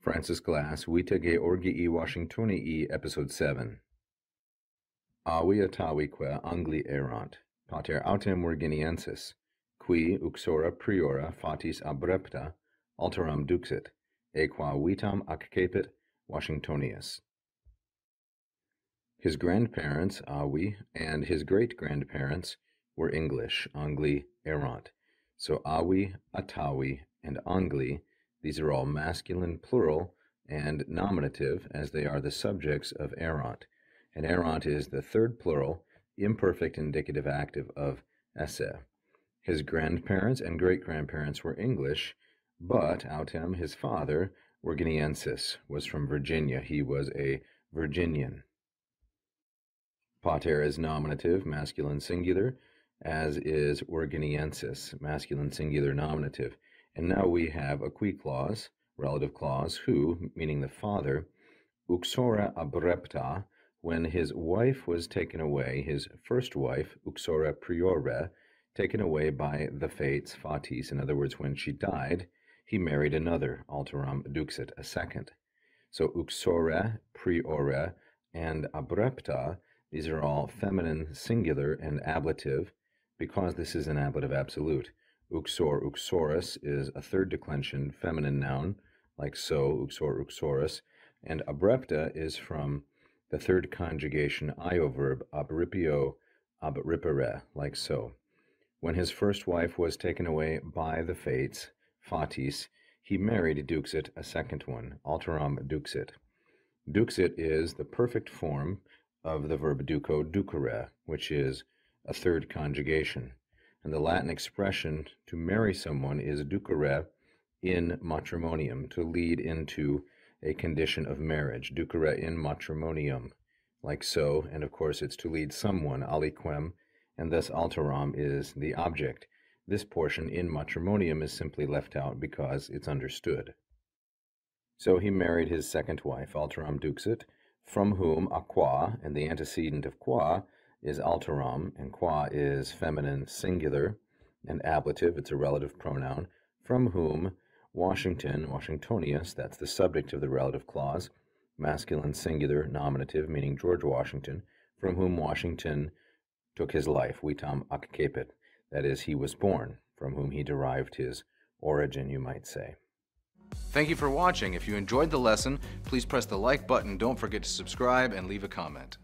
Francis Glass, Vita Georgii Washingtonii, Episode 7. Awi atavique Angli erant, pater autem Virginiensis, qui uxora priora fatis abrepta alteram duxit, equa vitam accepit Washingtonius. His grandparents, Awi, and his great-grandparents were English, Angli erant. So Awi, Atawi, and Angli, these are all masculine, plural, and nominative, as they are the subjects of erant. And erant is the third plural, imperfect indicative active of esse. His grandparents and great-grandparents were English, but autem, his father, Virginiensis, was from Virginia. He was a Virginian. Pater is nominative, masculine singular, as is Virginiensis, masculine singular nominative. And now we have a qui clause, relative clause, who, meaning the father, uxora abrepta, when his wife was taken away, his first wife, uxora priora, taken away by the fates, fatis, in other words, when she died, he married another, alteram duxit, a second. So uxora, priora, and abrepta, these are all feminine singular and ablative, because this is an ablative absolute. Uxor, uxorus is a third declension feminine noun, like so, uxor, uxorus, and abrepta is from the third conjugation io verb, abripio, abripere, like so. When his first wife was taken away by the fates, fatis, he married duxit, a second one, alteram duxit. Duxit is the perfect form of the verb duco, ducere, which is a third conjugation. And the Latin expression to marry someone is ducere in matrimonium, to lead into a condition of marriage, ducere in matrimonium, like so, and of course it's to lead someone, aliquem, and thus alteram is the object. This portion in matrimonium is simply left out because it's understood. So he married his second wife, alteram duxit, from whom a qua, and the antecedent of qua is alteram, and qua is feminine singular and ablative, it's a relative pronoun, from whom Washington, Washingtonius, that's the subject of the relative clause, masculine singular nominative, meaning George Washington, from whom Washington took his life, vitam accepit, that is, he was born, from whom he derived his origin, you might say. Thank you for watching. If you enjoyed the lesson, please press the like button, don't forget to subscribe, and leave a comment.